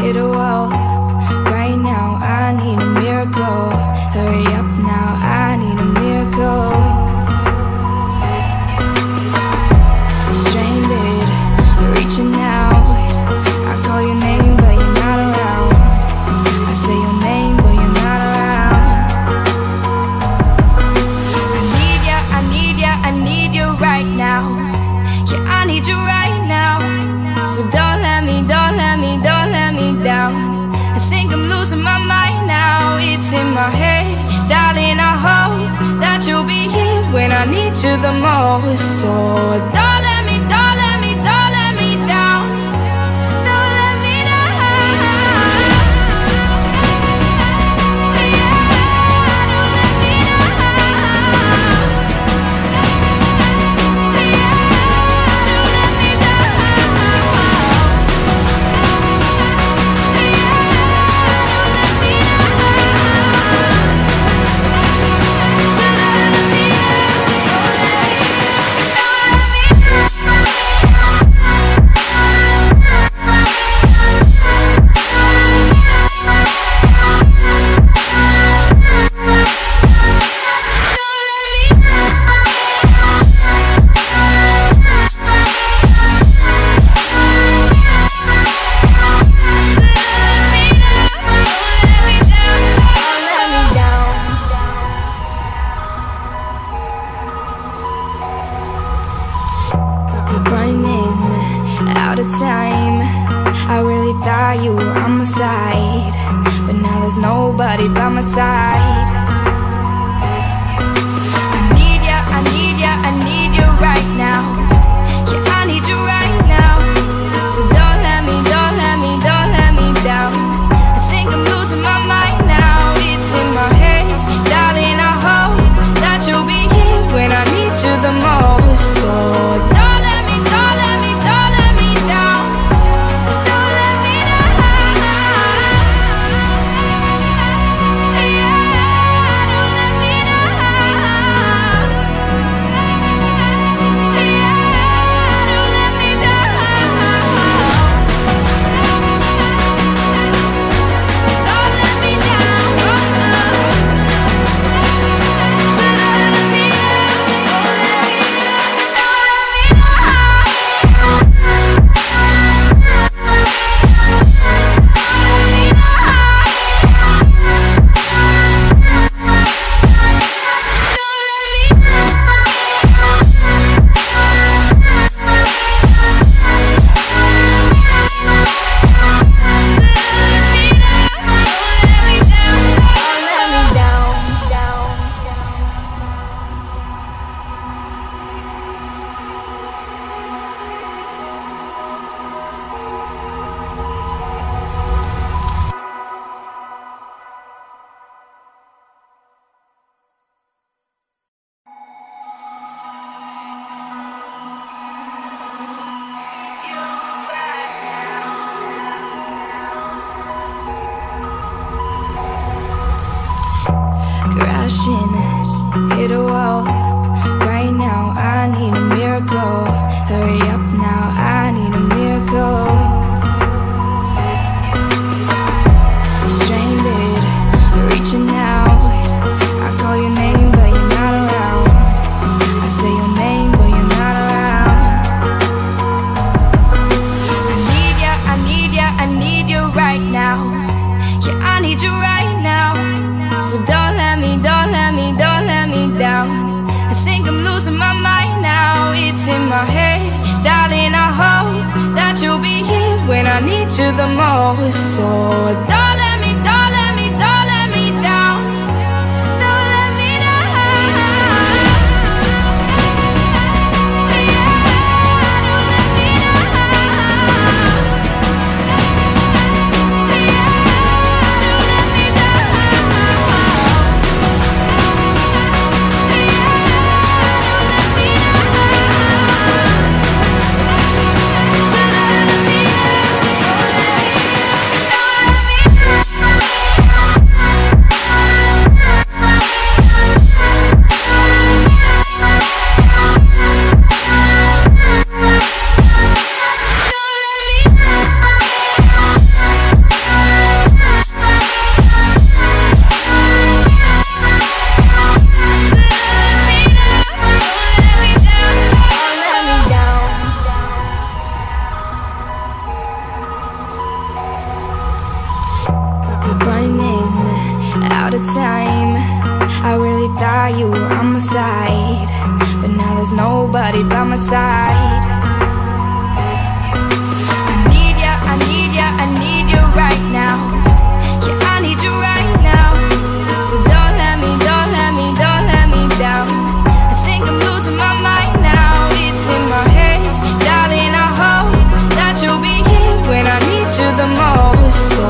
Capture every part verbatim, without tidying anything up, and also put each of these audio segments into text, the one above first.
hit a wall. Right now I need a miracle. Hurry up now, I need a miracle. Stranded, reaching out. I call your name but you're not around. I say your name but you're not around. I need ya, I need ya, I need you right now. Yeah, I need you right now. So don't let me, don't let me, don't let me down. I think I'm losing my mind now. It's in my head, darling, I hope that you'll be here when I need you the most. So don't let me, don't let me, don't let me down. Don't let me down, yeah, don't let me down, yeah, don't let me down. Running out of time, I really thought you were on my side, but now there's nobody by my side. I need ya, I need ya, I need you right now. Yeah, I need you right now. So don't let me, don't let me, don't let me down. I think I'm losing my mind now. It's in my head, darling, I hope that you'll be here when I need you the most. So don't let me, don't let me, don't let me down. Don't let me down, yeah, don't let me down, yeah, don't let me down. Don't let me down, so don't let me down, don't let me down. Crashing, hit a wall. Right now I need a miracle. Hurry up now, I need a miracle. Stranded, reaching out. I call your name but you're not around. I say your name but you're not around. I need ya, I need ya, I need you right now. Yeah, I need you right now. So don't let me, don't let me, don't let me down. I think I'm losing my mind now. It's in my head, darling, I hope that you'll be here when I need you the most. So don't let me, don't let me, don't let me down. Don't let me down, yeah, don't let me down, yeah, don't let me down. Yeah, don't let me down. So don't let me down, don't let me down. we're running out of time. I really thought you were on my side, but now there's nobody by my side. I need ya, I need ya, I need you right now. Yeah, I need you right now. So don't let me, don't let me, don't let me down. I think I'm losing my mind now. It's in my head, darling, I hope that you'll be here when I need you the most. So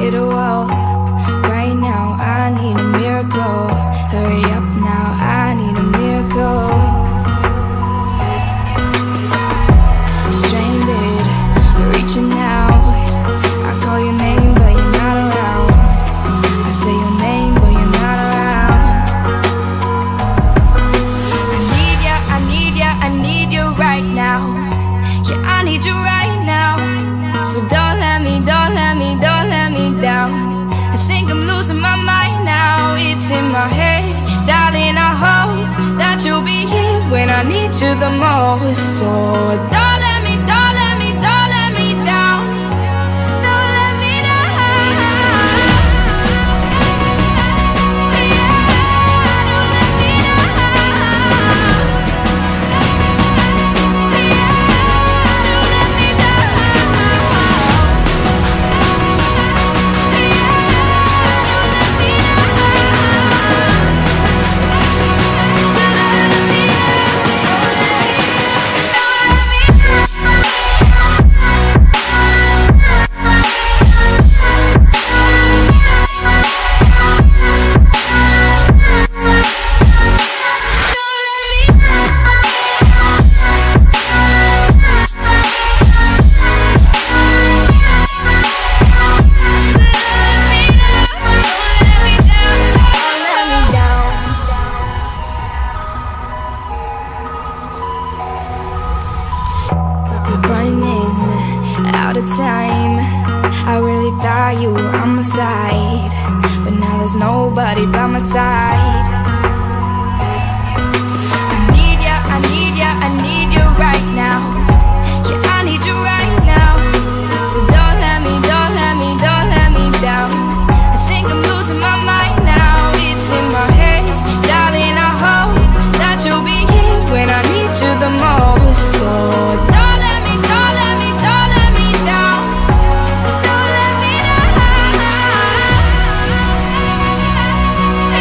hit a wall. Right now I need a miracle. Hurry up now, I need a miracle. Stranded, reaching out. I call your name but you're not around. I say your name but you're not around. I need ya, I need ya, I need you right now. Yeah, I need you right now. So don't let me, don't let me, don't let me down. I think I'm losing my mind now. It's in my head, darling, I hope that you'll be here when I need you the most. So don't let me, don't let me, don't let me down. Don't let me down. Yeah, don't let me down. Yeah, don't let me down.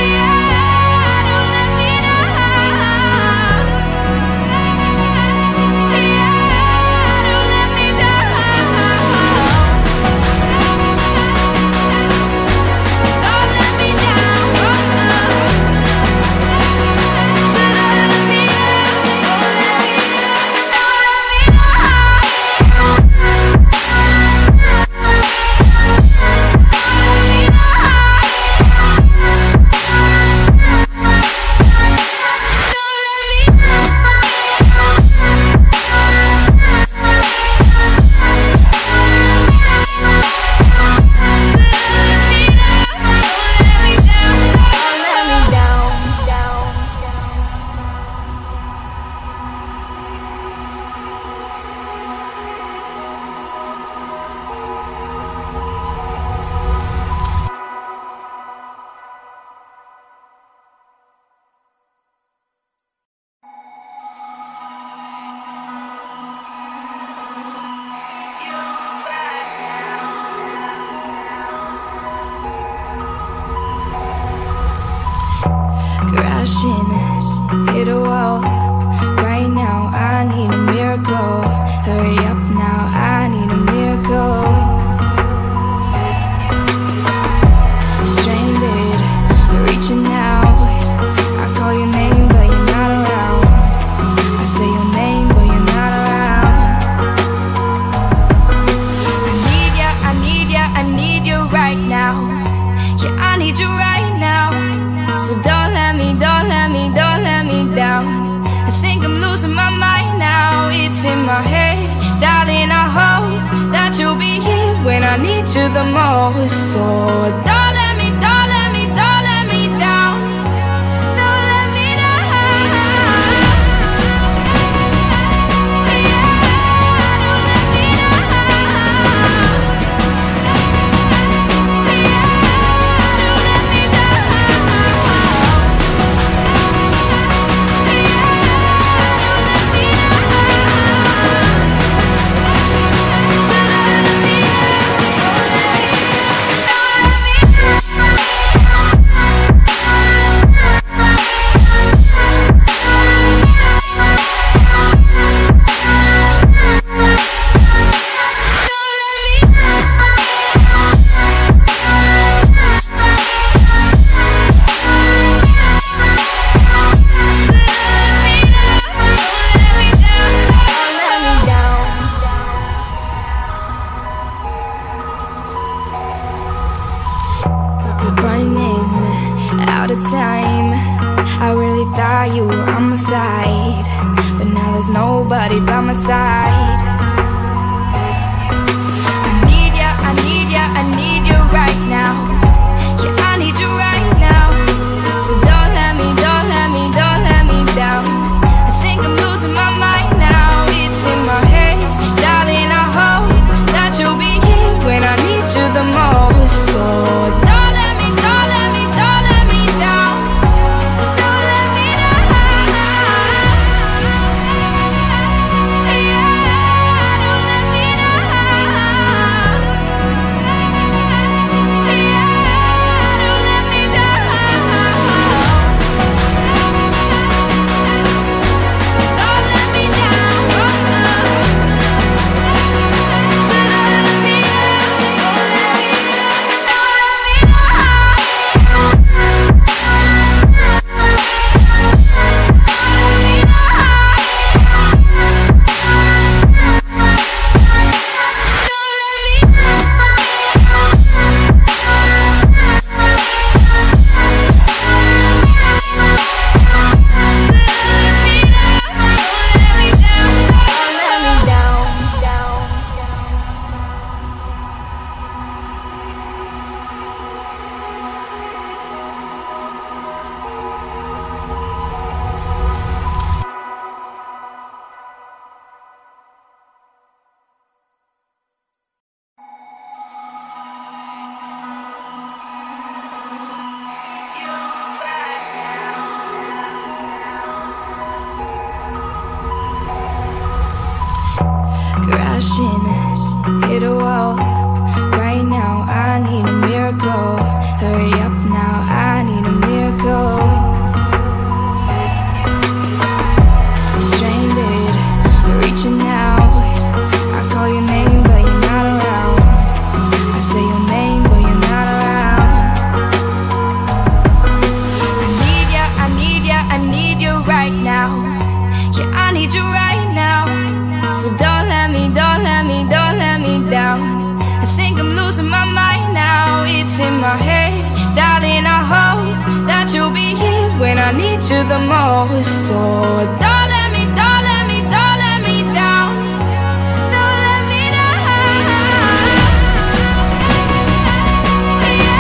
Yeah. crashing, hit a wall. Right now I need a miracle. Hurry up now, I need a miracle. Stranded, reaching out. I call your name but you're not around. I say your name but you're not around. I need ya, I need ya, I need you right now. Yeah, I need you right now. So don't let me, don't let me, don't let me down. I think I'm losing my mind now. It's in my head, darling, I hope that you'll be here when I need you the most. So don't let me, don't let me, don't let me down. Don't let me down, yeah, don't let me down, yeah. Out of time, I really thought you were on my side, but now there's nobody by my side. I need ya, I need ya, I need you right now. Yeah, I need you right now. So don't let me, don't let me, don't let me down. I think I'm losing my mind now. It's in my head, darling, I hope that you'll be here when I need you the most. So don't let me, don't let me, don't let me. Hit a wall. Right now I need a miracle. Hurry up now, I need a miracle. Stranded, reaching out. I call your name but you're not around. I say your name but you're not around. I need ya, I need ya, I need you right now. Yeah, I need you right now. So don't let me, don't let me, don't let me down. I think I'm losing my mind now. It's in my head, darling, I hope that you'll be here when I need you the most. So don't let me, don't let me, don't let me down. Don't let me down. Yeah.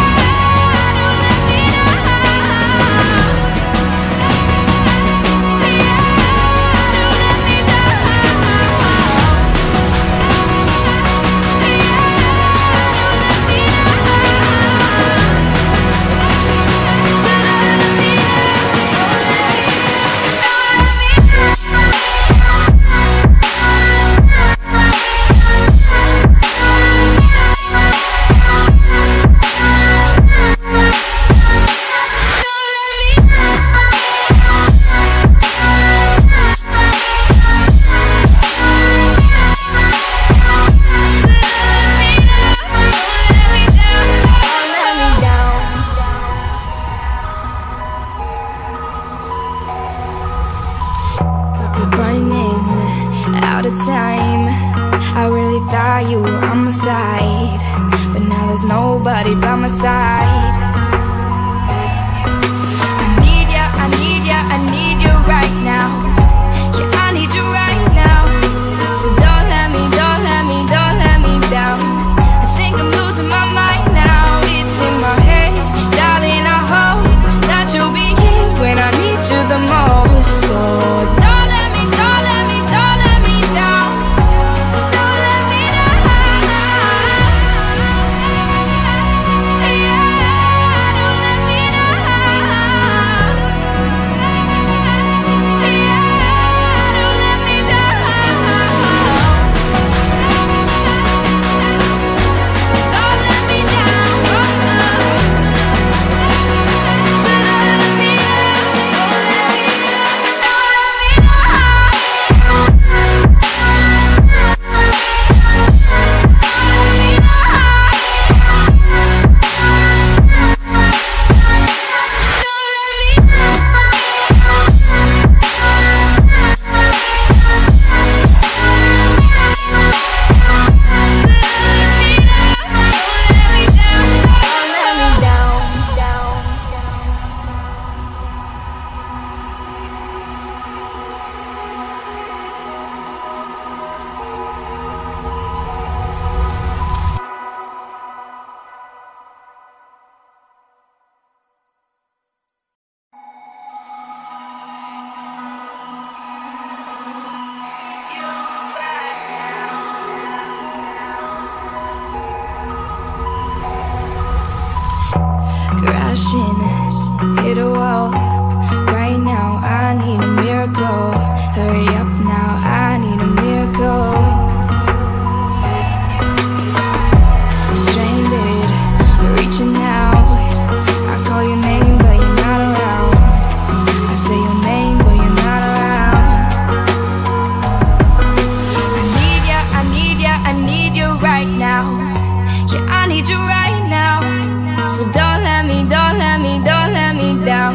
time. I really thought you were on my side, but now there's nobody by my side. I need ya, I need ya, I need you right now. Yeah, I need you right now. So don't let me, don't let me, don't let me down. I think I'm losing my mind now. It's in my head, darling, I hope that you'll be here when I need you the most. So don't let me, don't let me, don't let me down. Don't let me down. Yeah, don't let me down. Yeah, don't let me down. Don't let me down. So don't let me down. Don't let me down. Don't let me down. Crashing, hit a wall. Right now I need a miracle. Hurry up now, I need a miracle. Stranded, reaching out. I call your name but you're not around. I say your name but you're not around. I need ya, I need ya, I need you right now. Yeah, I need you right now. So don't let me, don't let me, don't let me down.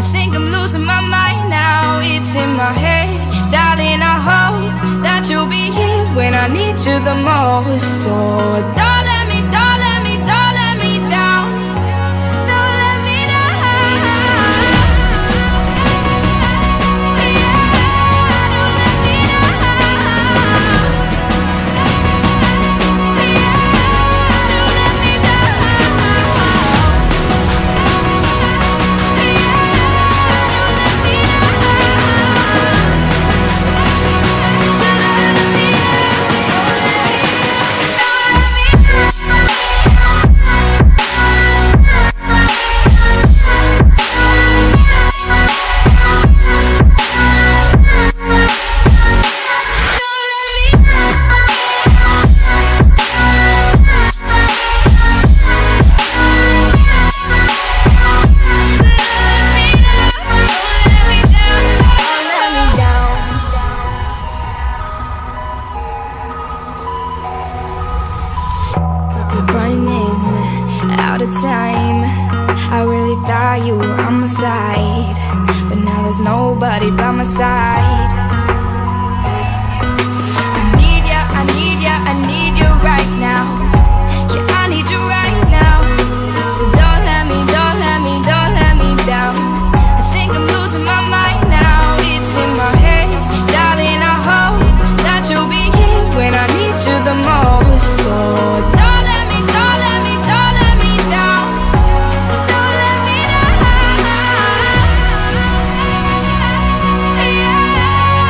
I think I'm losing my mind now. It's in my head, darling, I hope that you'll be here when I need you the most. So don't let me, don't let me, don't let me down. Don't let me down. Yeah, don't let me down. Running out of time. I really thought you were on my side, but now there's nobody by my side. I need ya, I need ya, I need you right now. Yeah, I need you right now. So don't let me, don't let me, don't let me down. I think I'm losing my mind now. It's in my head, darling, I hope that you'll be here when I need you the most. So don't let me, don't let me, don't let me down. Don't let me down. Yeah,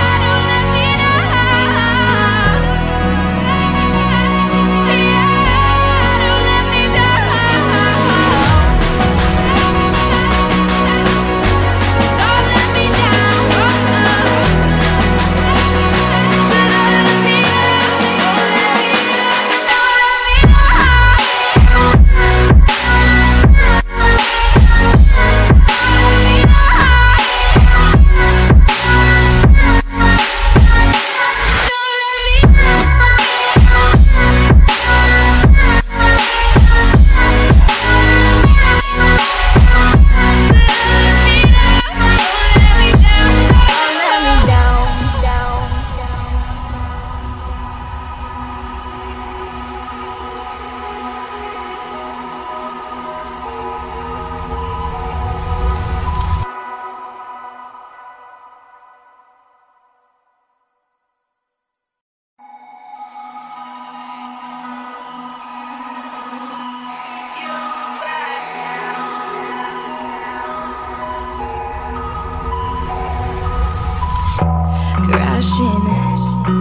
crashing,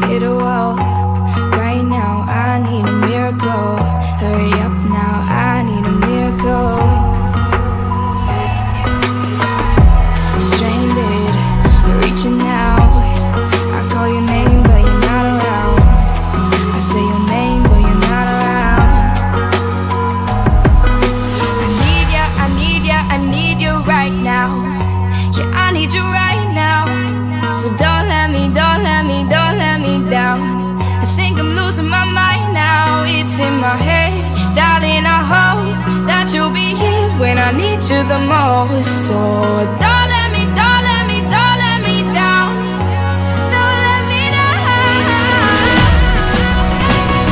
hit a wall. Right now I need a miracle. Hurry up now, I need a miracle. Stranded, reaching out. I call your name but you're not around. I say your name but you're not around. I need ya, I need ya, I need you right now. Yeah, I need you right now. So don't Don't let me, don't let me down. I think I'm losing my mind now. It's in my head, darling, I hope that you'll be here when I need you the most. So don't let me, don't let me, don't let me down. Don't let me down, yeah, don't let me down, yeah, don't let me down.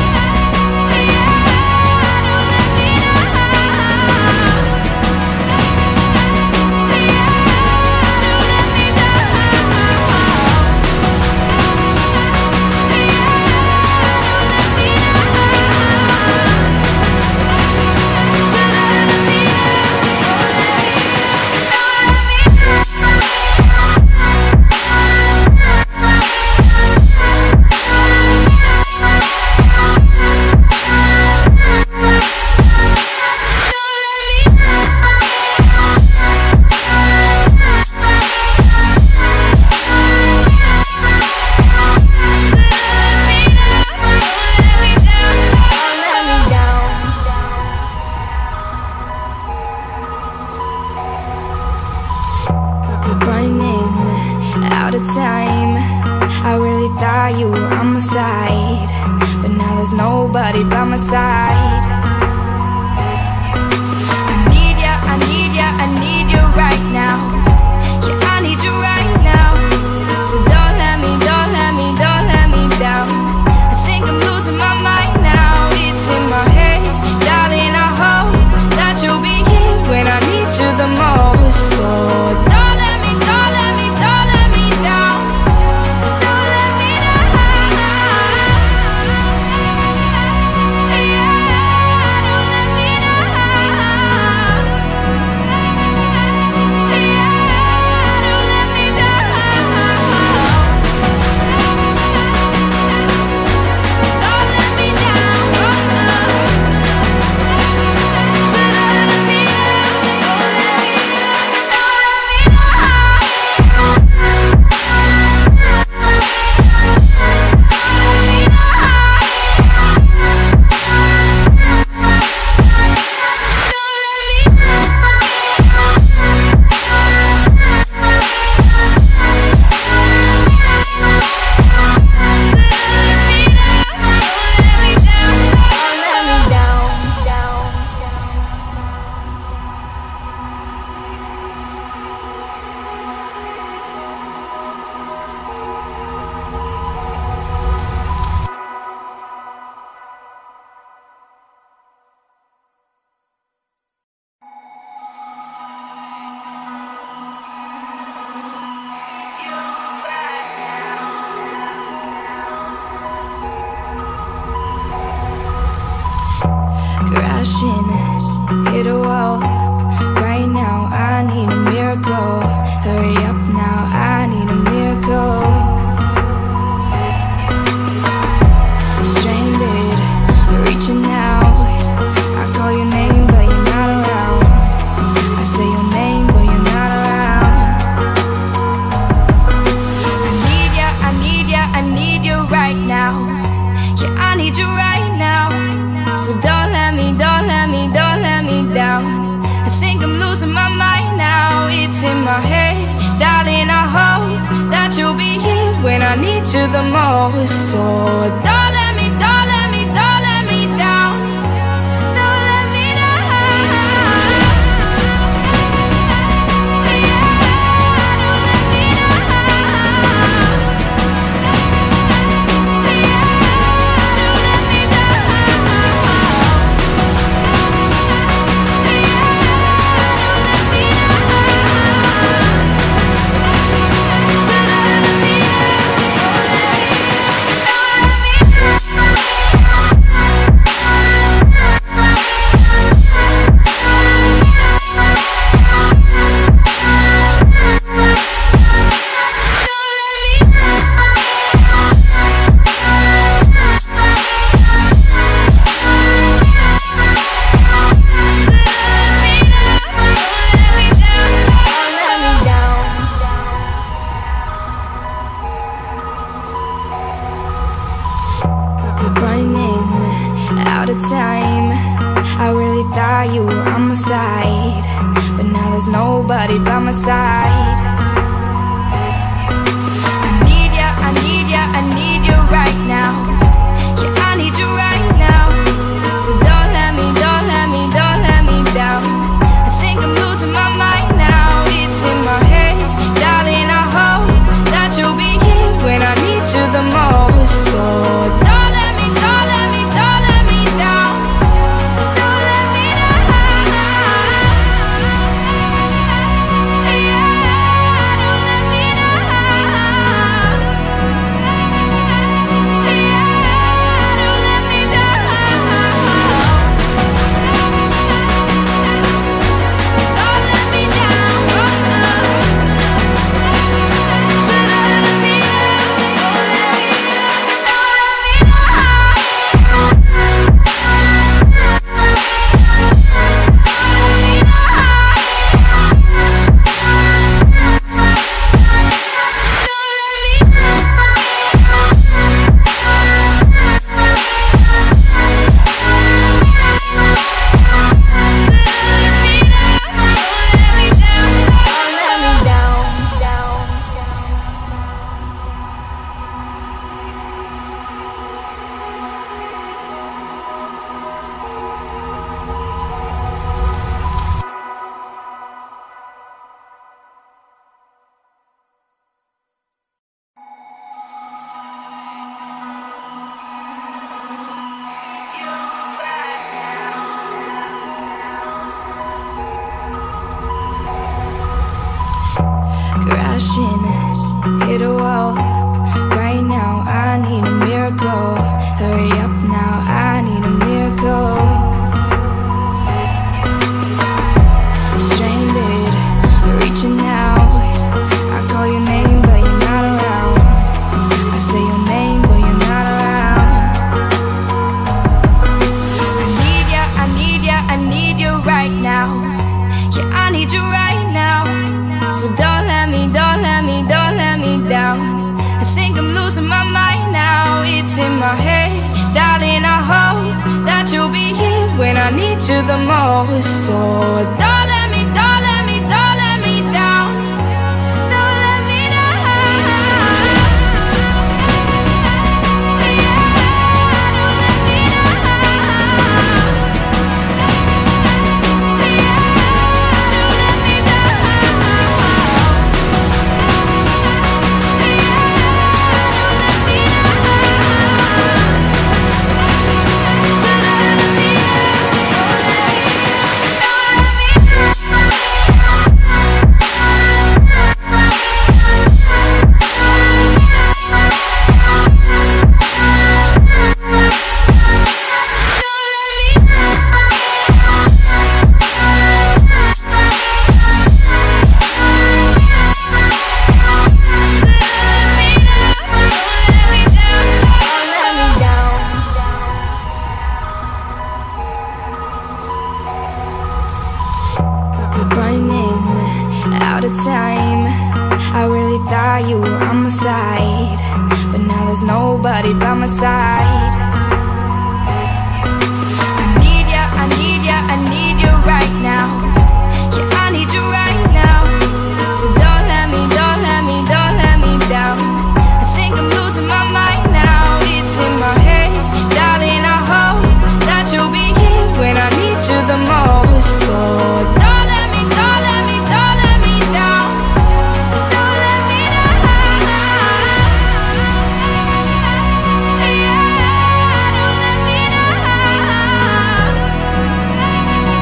Time, I really thought you were on my side, but now there's nobody by my side. I need ya, I need ya, I need you right now. Yeah, I need you right now. So don't let me, don't let me, don't let me down. I think I'm losing my mind now. It's in my head, darling, I hope that you'll be here when I need you the most. So don't let me, don't let me, don't let me down. Don't let me down, yeah, don't let me down, yeah, don't let me down. Don't let me down, oh, so don't let me down, don't let me down. Crashing, hit a wall. Right now I need a miracle. Hurry up now, I need a miracle. Stranded, reaching out. I call your name but you're not around. I say your name but you're not around. I need ya, I need ya, I need you right now. Yeah, I need you right now. So don't let me, don't let me, don't let me down. I think I'm losing my mind now. It's in my head, darling, I hope that you'll be here when I need you the most. So don't let me, don't let me, don't let me down. Don't let me down, yeah, don't let me down, yeah, don't let me down. We'll be right back. nobody by my side. I need ya, I need ya, I need you right now. Yeah, I need you right now. So don't let me, don't let me, don't let me down. I think I'm losing my mind now. It's in my head, darling, I hope that you'll be here when I need you the most. So don't let me, don't let me, don't let me down. Don't let me down. Yeah, don't let me down. Yeah, don't let me down. Don't let me down. So don't let me down. Don't let me down. Don't let me down, down, crashing, hit a wall. Right now I need a miracle. Hurry up now, I need a miracle. Stranded, reaching out. I call your name but you're not around. I say your name but you're not around. I need ya, I need ya, I need you right now. Yeah, I need you right now. So don't let me, don't let me, don't let me down. I think I'm losing my mind now. It's in my head, darling, I hope that you'll be here when I need you the most. So don't let me, don't let me, don't let me down. Don't let me down. Yeah, don't let me down. Don't let me down. Running out of time. I really thought you were on my side, but now there's nobody by my side. I need ya, I need ya, I need you right now. Yeah, I need you right now. So don't let me, don't let me, don't let me down. I think I'm losing my mind now. It's in my head, darling, I hope that you'll be here when I need you the most. So don't let me, don't let me, don't let me down. Don't let me down. Yeah, don't let me down. Yeah,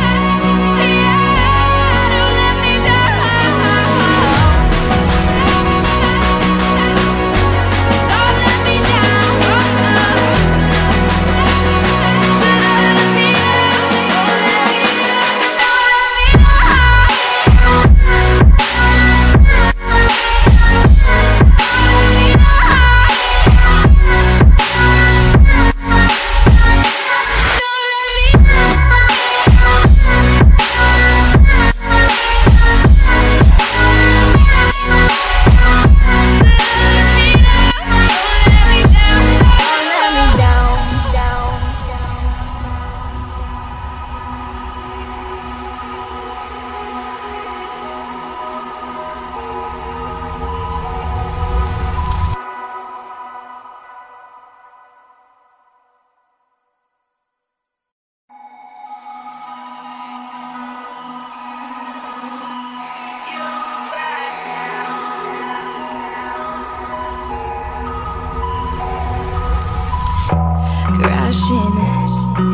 crashing,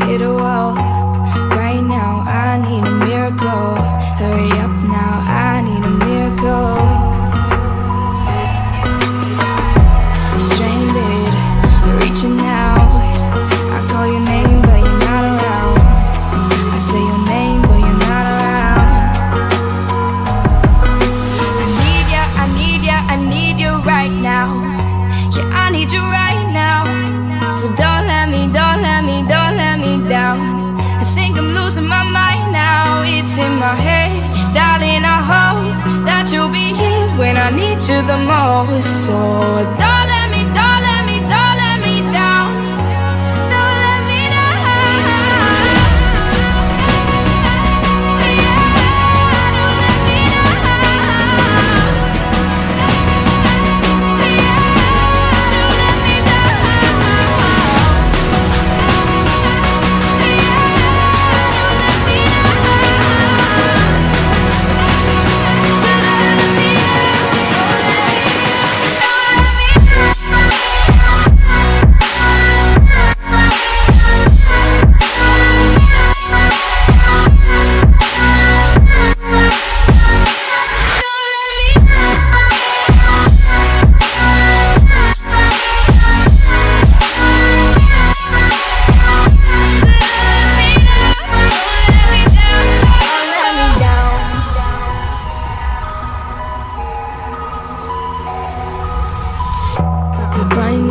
hit a wall. Right now I need a miracle. Hurry up now, I need a miracle. Stranded, reaching out. I call your name but you're not around. I say your name but you're not around. I need ya, I need ya, I need you right now. Yeah, I need you right now. So don't let me, don't let me, don't let me down. I think I'm losing my mind now. It's in my head, darling, I hope that you'll be here when I need you the most. So don't let me, don't let me, don't let me down. Don't let me down, yeah, don't let me down, yeah, don't let me down.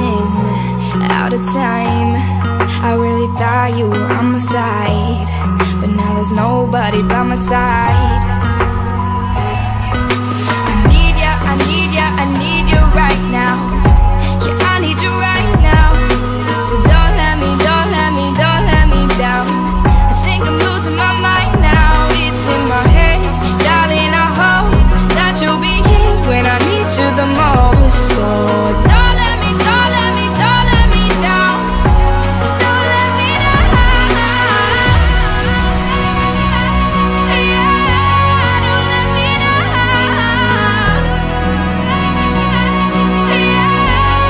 Running out of time, I really thought you were on my side, but now there's nobody by my side. I need ya, I need ya, I need you right now. Yeah, I need you right now. So don't let me, don't let me, don't let me down. I think I'm losing my mind now. It's in my head, darling, I hope that you'll be here when I need you the most. So don't let me, don't let me, don't let me down. Don't let me down, yeah, don't let me down, yeah, don't let me down. Don't let me down. So don't let me down. Don't let me down. Don't let me down.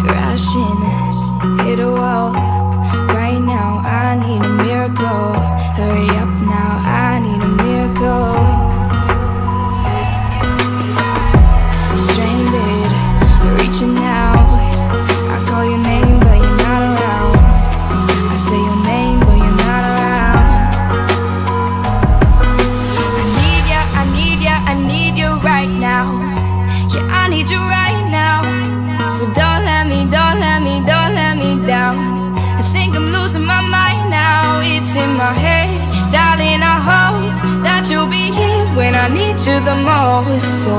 Crashing, hit a wall. Right now I need a miracle. Hurry up now, I need a miracle. Stranded, reaching out. I call your name but you're not around. I say your name but you're not around. I need ya, I need ya, I need you right now. Yeah, I need you right now. So don't let me, don't let me, don't let me down. I think I'm losing my mind now. It's in my head, darling, I hope that you'll be here when I need you the most. So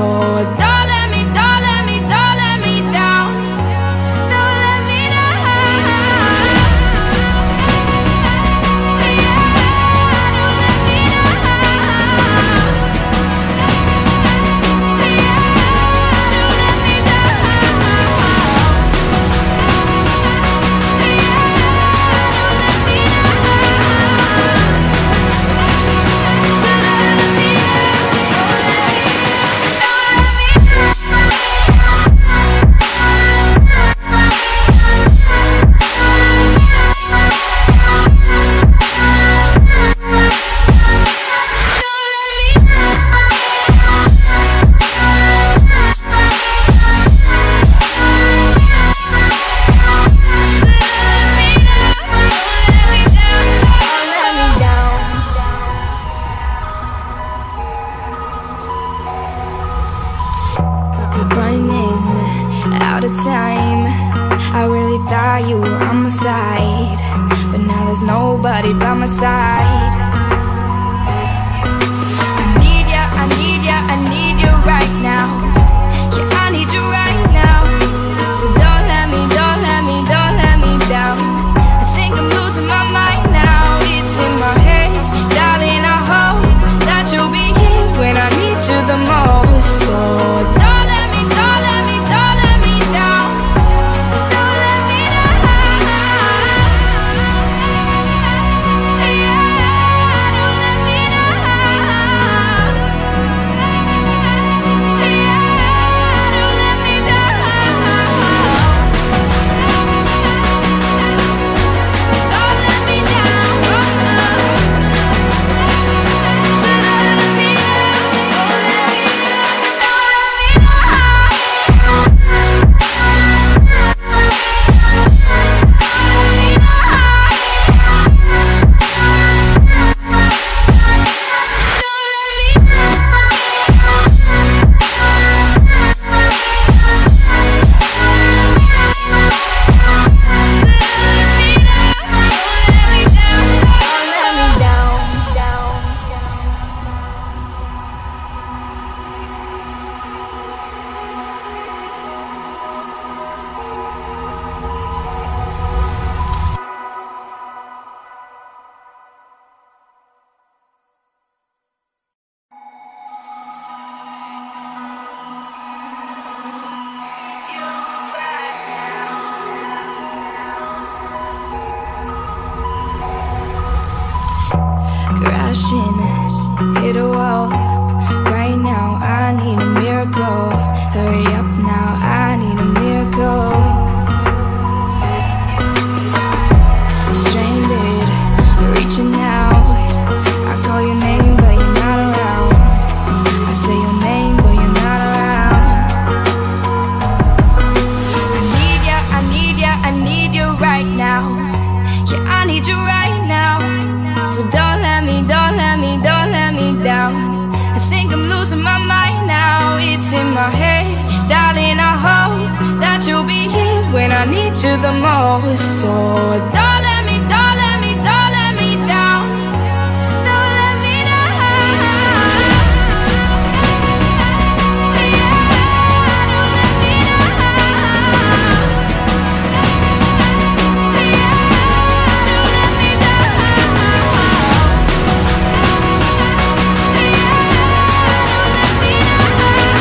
don't let me, don't let me, don't let me down. Don't let me down, yeah, don't let me down, yeah, don't let me down. Yeah, don't let me down. So don't let me down. Don't let me down. right, but now there's nobody by my side. I need ya, I need ya, I need you right now. Yeah, I need you right now. So don't let me, don't let me, don't let me down. I think I'm losing my mind now. It's in my head, darling, I hope that you'll be here when I need you the most. So don't let me, don't let me, don't let me down. Don't let me down. Yeah, don't let me down. Yeah, don't let me down. Don't let me down. So don't let me down. Don't let me down. Don't let me down. Crashing, hit a wall. Right now I need a miracle. Hurry up now, I need a miracle. Stranded, reaching out. I call your name but you're not around. I say your name but you're not around. I need ya, I need ya, I need you right now. Yeah, I need you right now. So don't let me, don't let me, don't let me down. I think I'm losing my mind now. It's in my head, darling, I hope that you'll be here when I need you the most. So don't let me, don't let me, don't let me down. Don't let me down. Yeah, don't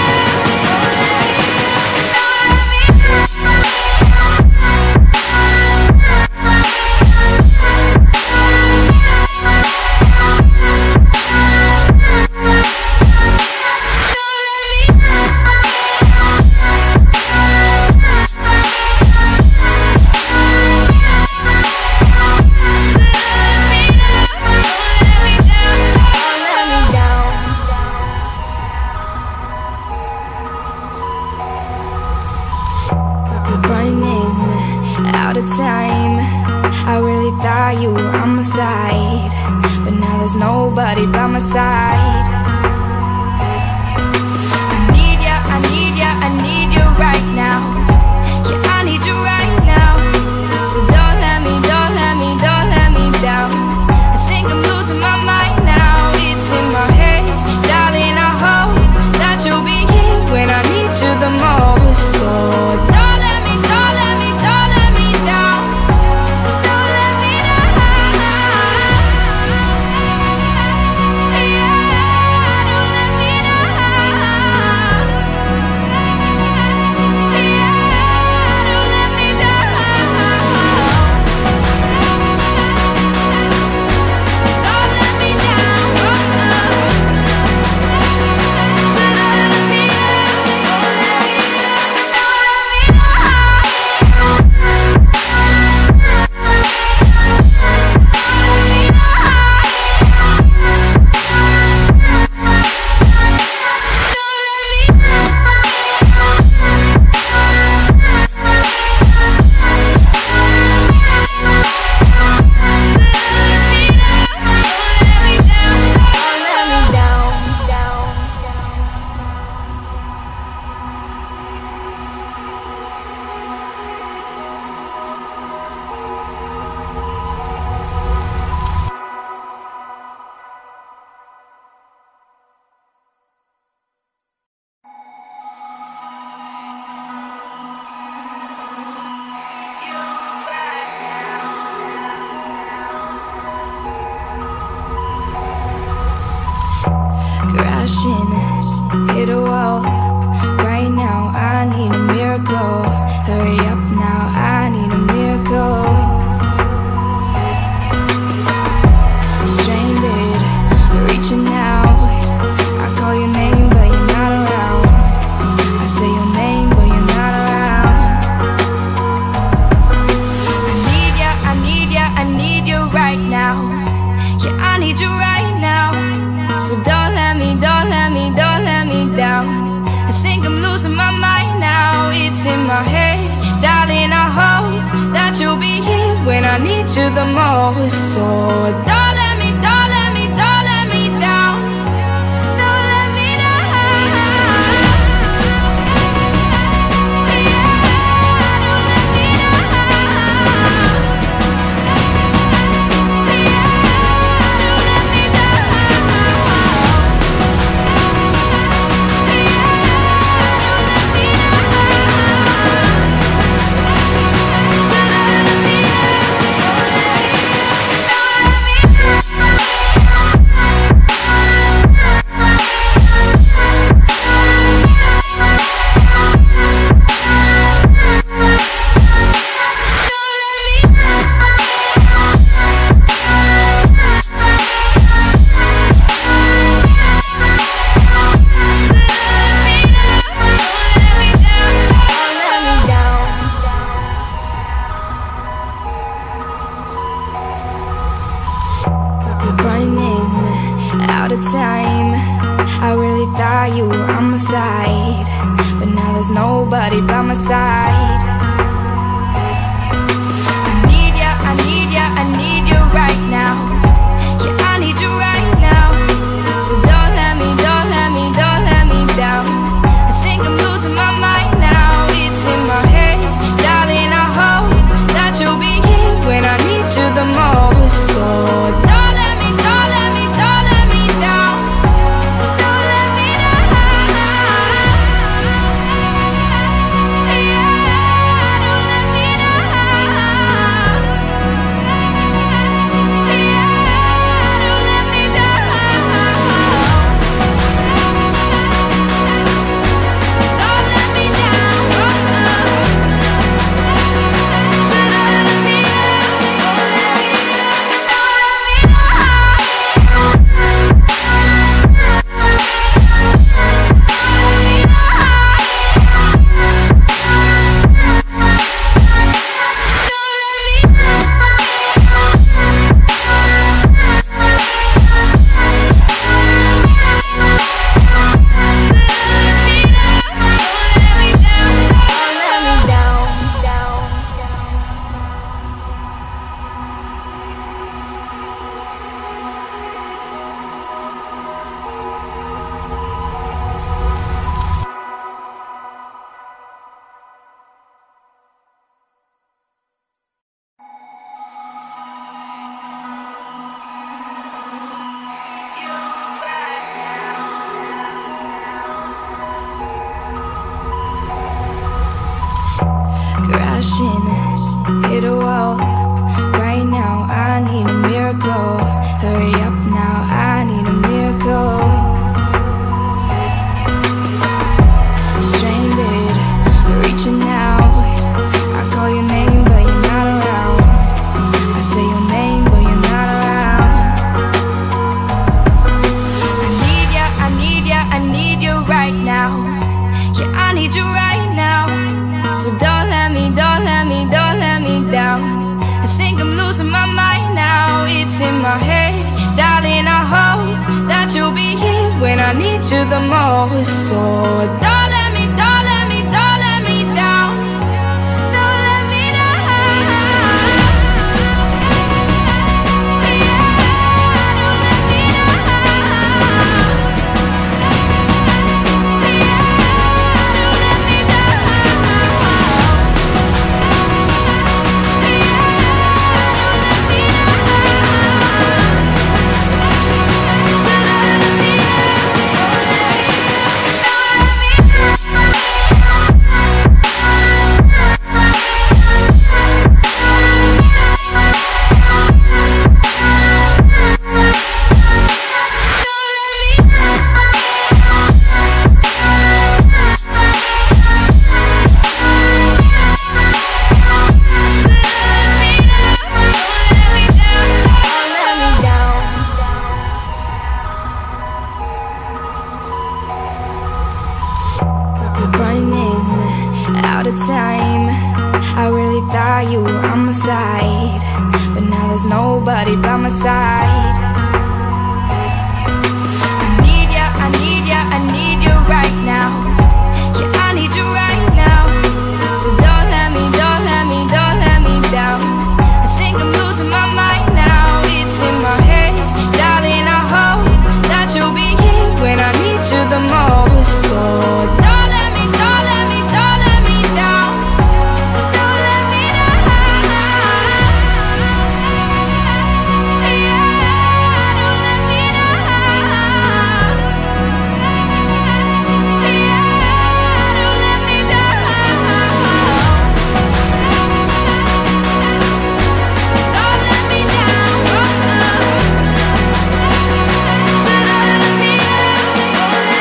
let me down. Yeah, don't let me down. Running out of time, I really thought you were on my side, but now there's nobody by my side. I need ya, I need ya, I need you right now. Yeah, I need you right now. So don't let me, don't let me, don't let me down. I think I'm losing my mind now. It's in my head, darling, I hope that you'll be here when I need you the most. So don't let me, don't let me, don't let me down. Don't let me down. Yeah, don't let me down. Yeah, crashing, hit a wall. Right now I need a miracle. Hurry up now, I need a miracle. Stranded, reaching out. I call your name but you're not around. I say your name but you're not around. I need ya, I need ya, I need you right now. Yeah, I need you right now. So don't let me, don't let me, don't let me down. I'm losing my mind now, it's in my head. Darling, I hope that you'll be here when I need you the most. So don't let me, don't let me, don't let me down. Don't let me down. Yeah, don't let me down. Yeah, don't let me down. Out of time, I really thought you were on my side, but now there's nobody by my side. I need ya, I need ya, I need you right now. Yeah, I need you right now. So don't let me, don't let me, don't let me down. I think I'm losing my mind now, it's in my head. Darling, I hope that you'll be here when I need you the most. So don't let me, don't let me, don't let me. Hit a wall. Right now I need a miracle. Hurry up now, I need a miracle. Stranded, reaching out. I call your name but you're not around. I say your name but you're not around. I need ya, I need ya, I need you right now. Yeah, I need you right now. So don't let me, don't let me, don't let me down. I think I'm losing my mind now, it's in my head. Darling, I hope that you'll be here when I need you the most. So don't let me, don't let me, don't let me down. Don't let me down. Yeah, don't let me down. Yeah, yeah. I really thought you were on my side, but now there's nobody by my side. I need ya, I need ya, I need you right now. Yeah, I need you right now. So don't let me, don't let me, don't let me down. I think I'm losing my mind now. It's in my head, darling, I hope that you'll be here when I need you the most. So don't let me, don't let me, don't let me down. Don't let me down. Yeah, don't let me down. Yeah, don't let me down. Don't let me down. So don't let me down. Don't let me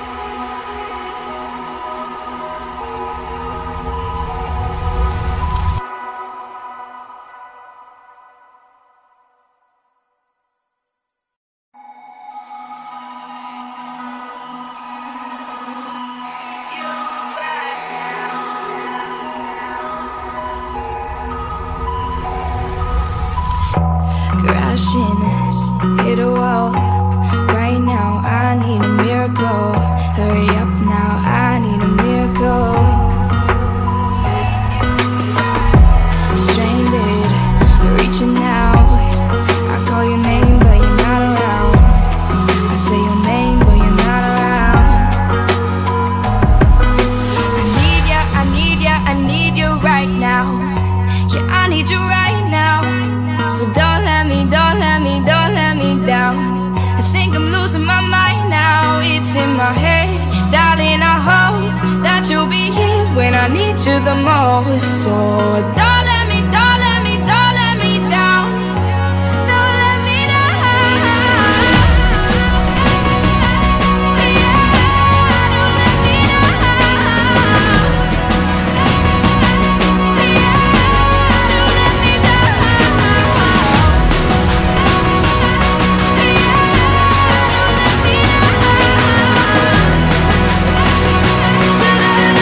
down. Don't let me down. Don't let me down. Crashing, hit a wall. Right now I need a miracle. Hurry up now, I need a miracle. Stranded, reaching out. I call your name but you're not around. I say your name but you're not around. I need ya, I need ya, I need you right now. Yeah, I need you right now. So don't let me, don't let me, don't let me down. I think I'm losing my mind now. It's in my head, darling, I hope that you'll be here when I need you the most. So don't let me, don't let me, don't let me down. Don't let me down. Yeah, don't let me down. Don't let me down.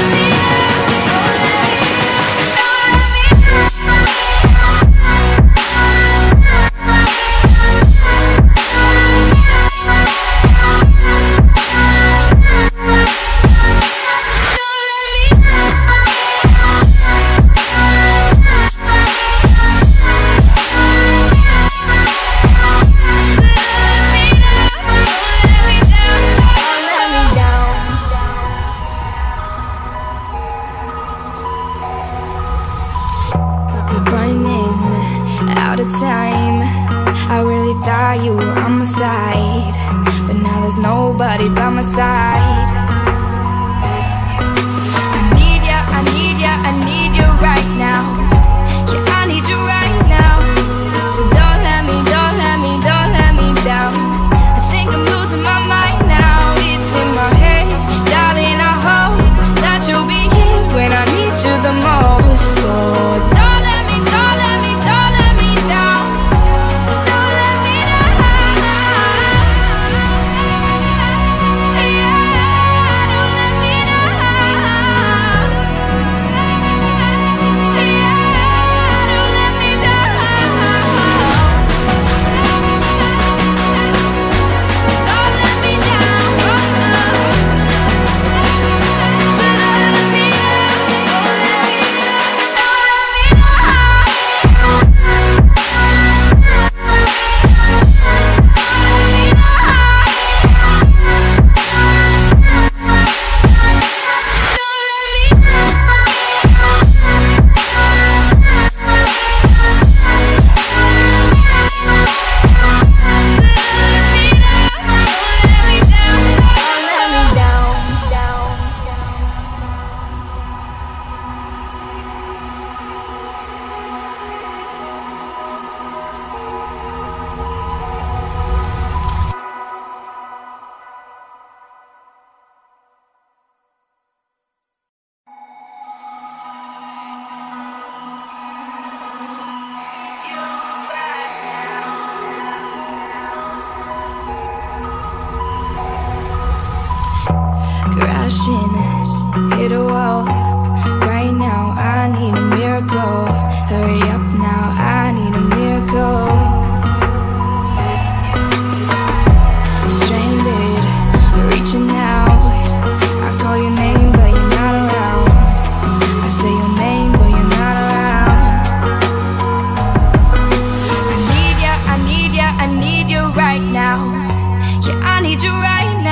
Running out of time. I really thought you were on my side, but now there's nobody by my side. I need ya, I need ya, I need you right now. Yeah, I need you right now. So don't let me, don't let me, don't let me down. I think I'm losing my mind now. It's in my head, darling, I hope that you'll be here when I need you the most. So don't let me, don't let me, don't let me down. Don't let me down. Yeah, rushing, hit a wall. Right now I need a miracle. Hurry up now, I need a miracle. Stranded, reaching out. I call your name but you're not around. I say your name but you're not around. I need ya, I need ya, I need you right now. Yeah, I need you right now.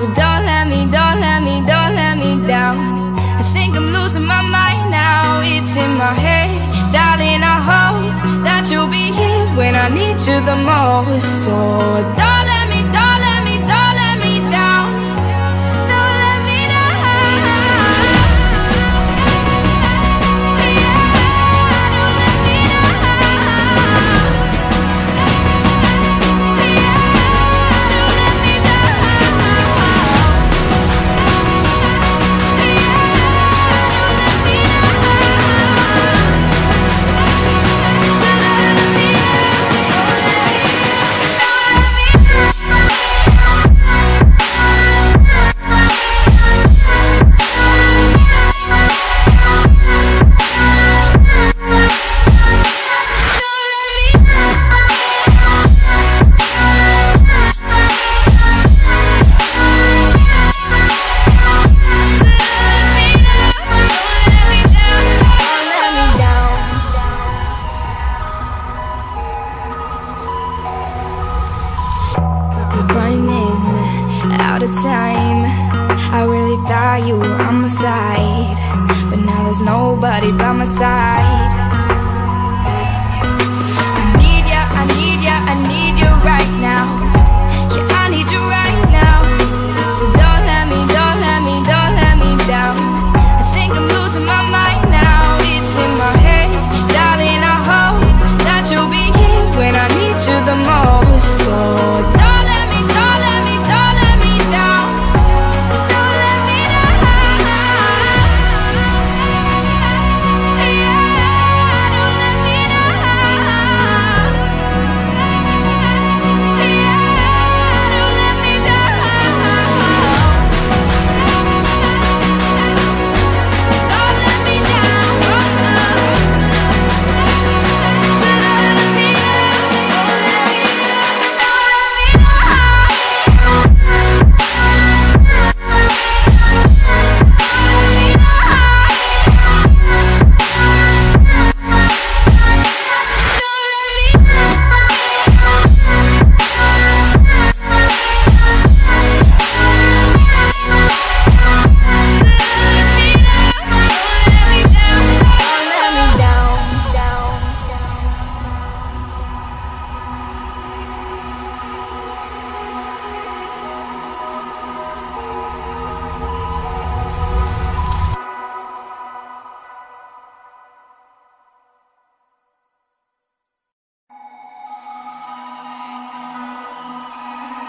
So don't let me, don't let me, don't let me down. I think I'm losing my mind now. It's in my head, darling, I hope that you'll be here when I need you the most. So don't let me, don't let me, don't let me down. Don't let me down. Yeah, don't let me down. Yeah, don't let me down. Running out of time, I really thought you were on my side, but now there's nobody by my side. I need ya, I need ya, I need you right now. Yeah, I need you right now. So don't let me, don't let me, don't let me down. I think I'm losing my mind now. It's in my head, darling, I hope that you'll be here when I need you the most. So don't let me, don't let me, don't let me down. Don't let me down. Yeah, don't let me down. Yeah, don't let me down. Don't let me down. So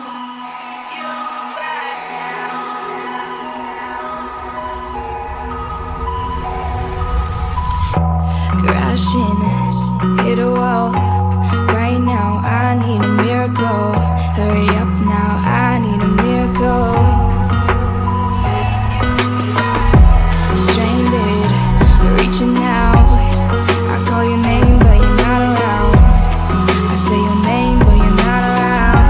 don't let me down. Don't let me down. Don't let me down. Crashing, hit a wall. Right now I need a miracle. Hurry up now, I need a miracle. Stranded, reaching out. I call your name but you're not around. I say your name but you're not around.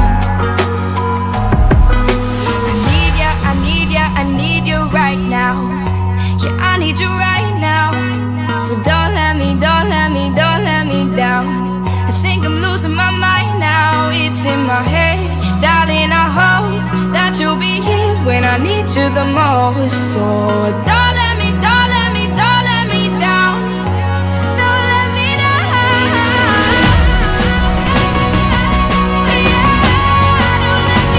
I need ya, I need ya, I need you right now. Yeah, I need you right now. So don't let me, don't let me, don't let me down. I think I'm losing my mind now. It's in my head, darling, I hope that you'll be here when I need you the most. So don't let me, don't let me, don't let me down. Don't let me down. Yeah, don't let me down. Yeah, don't let me down.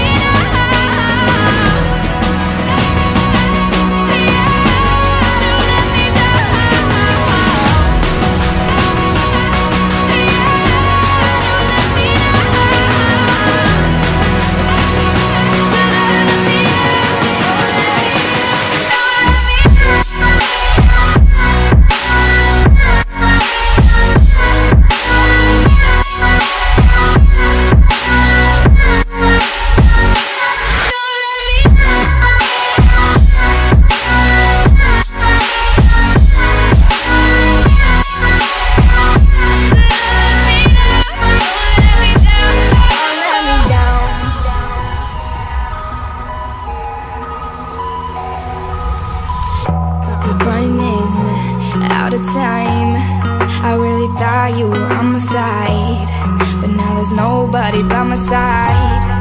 Yeah, don't let me down. So don't let me down. Don't let me down. We're running out of time. I really thought you were on my side, but now there's nobody by my side.